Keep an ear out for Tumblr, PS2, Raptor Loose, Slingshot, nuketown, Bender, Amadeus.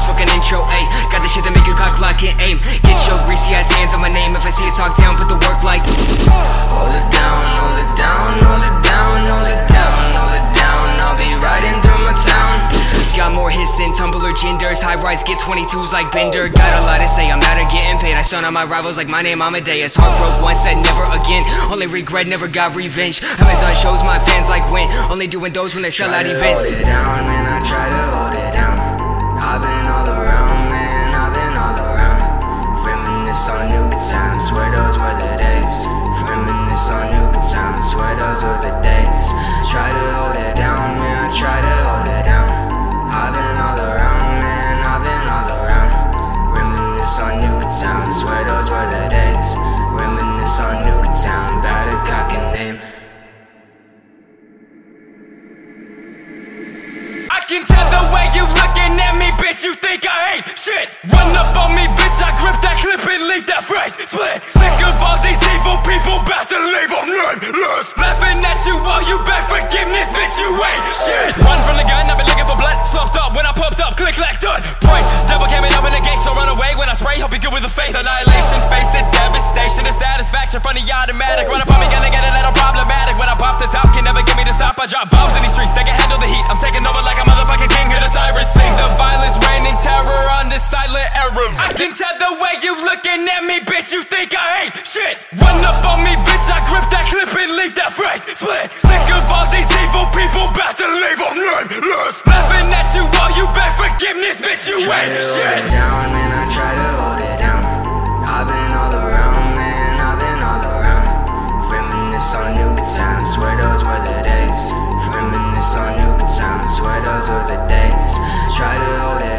first fucking intro, ayy. Got the shit to make you cock lock and aim. Get your greasy ass hands on my name. If I see you talk down, put the work like hold it down, hold it down, hold it down, hold it down, hold it down. I'll be riding through my town. Got more hits than Tumblr genders. High rise, get 22s like Bender. Got a lot to say, I'm not a getting paid. I stun on my rivals like my name Amadeus. Heartbroke once, said never again. Only regret, never got revenge. Haven't done shows my fans like when. Only doing those when they sell out events. Hold it down, man, I try to hold it down. I've been all around, man, I've been all around. Reminisce on Nuketown, swear those were the days. Reminisce on Nuketown, swear those were the days. Try to hold it down, man, I try to hold it down. I've been all around, man, I've been all around. Reminisce on Nuketown, swear those were the days. Reminisce on Nuketown, about to cock and name. I can tell the way you looking at me, bitch, you think I ain't shit. Run up on me, bitch, I grip that clip and leave that phrase split. Sick of all these evil people, bout to leave them nameless. Laughing at you while you beg forgiveness, bitch, you ain't shit. Run from the gun, I've been looking for blood. Slumped up when I popped up, click, clack, done. Point, double came and open the gate, so run away when I spray. Hope you good with the faith. Annihilation, facing devastation and satisfaction from the automatic. Run up on me, gonna get a little problematic. When I pop the top, can never get me to stop. I drop bombs in these streets, they can handle the heat. I'm taking over like a motherfucking king. Hear the sirens sing, the violence reigning terror on this silent era. I can tell the way you looking at me, bitch, you think I ain't shit. Run up on me, bitch, I grip that clip and leave that phrase split. Sick of all these evil people, bout to leave them nameless. Laughing at you while you beg forgiveness, bitch, you ain't shit. Try to hold it down, man, I try to hold it down. I've been all around, man, I've been all around. Reminisce on Nuketown, swear those were the days. Reminisce on Nuketown, swear those were the days. Try to hold it